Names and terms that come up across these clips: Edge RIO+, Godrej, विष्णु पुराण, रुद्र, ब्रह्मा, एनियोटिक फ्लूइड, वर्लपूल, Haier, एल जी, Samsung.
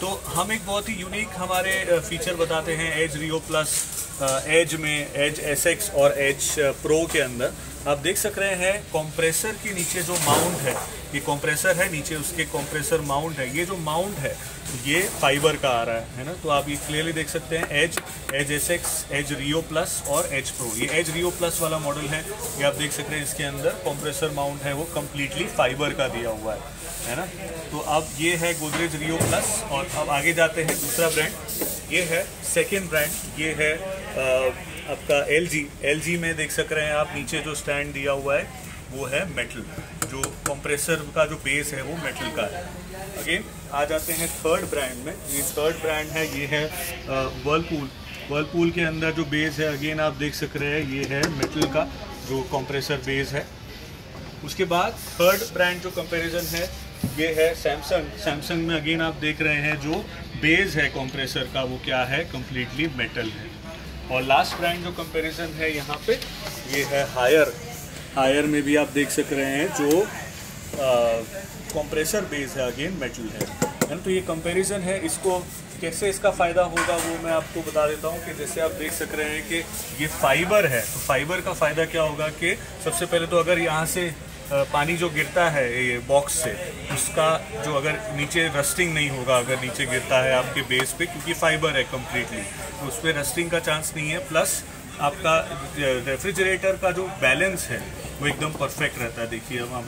तो हम एक बहुत ही यूनिक हमारे फीचर बताते हैं एज रियो प्लस एज में, एज एसएक्स और एज प्रो के अंदर। आप देख सक रहे हैं कॉम्प्रेसर के नीचे जो माउंट है, ये कॉम्प्रेसर है, नीचे उसके कॉम्प्रेसर माउंट है। ये जो माउंट है ये फाइबर का आ रहा है ना। तो आप ये क्लियरली देख सकते हैं as, edge SX, edge Rio plus और एज प्रो। ये एज रियो प्लस वाला मॉडल है, ये आप देख सक रहे हैं। इसके अंदर कॉम्प्रेसर माउंट है वो कम्प्लीटली फाइबर का दिया हुआ है ना। तो अब ये है गोदरेज रियो प्लस। और अब आगे जाते हैं दूसरा ब्रांड, ये है सेकेंड ब्रांड, ये है आपका एल जी में देख सक रहे हैं आप। नीचे जो स्टैंड दिया हुआ है वो है मेटल, जो कंप्रेसर का जो बेस है वो मेटल का है। अगेन आ जाते हैं थर्ड ब्रांड में। ये थर्ड ब्रांड है, ये है वर्लपूल। वर्लपूल के अंदर जो बेस है अगेन आप देख सक रहे हैं ये है मेटल का जो कंप्रेसर बेस है। उसके बाद थर्ड ब्रांड जो कंपैरिजन है ये है सैमसंग। सैमसंग में अगेन आप देख रहे हैं जो बेस है कंप्रेसर का वो क्या है, कम्प्लीटली मेटल है। और लास्ट ब्रांड जो कंपैरिजन है यहाँ पे ये है हायर। हायर में भी आप देख सक रहे हैं जो कंप्रेसर बेस है अगेन मेटल है। तो ये कंपैरिजन है। इसको कैसे इसका फ़ायदा होगा वो मैं आपको बता देता हूँ कि जैसे आप देख सक रहे हैं कि ये फाइबर है, तो फाइबर का फ़ायदा क्या होगा कि सबसे पहले तो अगर यहाँ से पानी जो गिरता है ये बॉक्स से, उसका जो अगर नीचे रस्टिंग नहीं होगा अगर नीचे गिरता है आपके बेस पे, क्योंकि फाइबर है कम्प्लीटली, तो उस पर रस्टिंग का चांस नहीं है। प्लस आपका रेफ्रिजरेटर का जो बैलेंस है वो एकदम परफेक्ट रहता है। देखिए हम आप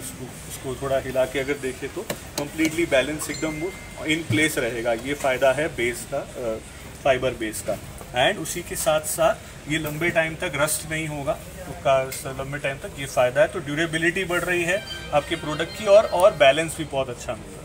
उसको थोड़ा हिला के अगर देखें तो कम्प्लीटली बैलेंस एकदम वो इन प्लेस रहेगा। ये फ़ायदा है बेस का, फाइबर बेस का। एंड उसी के साथ साथ ये लंबे टाइम तक रस्ट नहीं होगा, तो का लंबे टाइम तक ये फ़ायदा है। तो ड्यूरेबिलिटी बढ़ रही है आपके प्रोडक्ट की और बैलेंस भी बहुत अच्छा मिलेगा।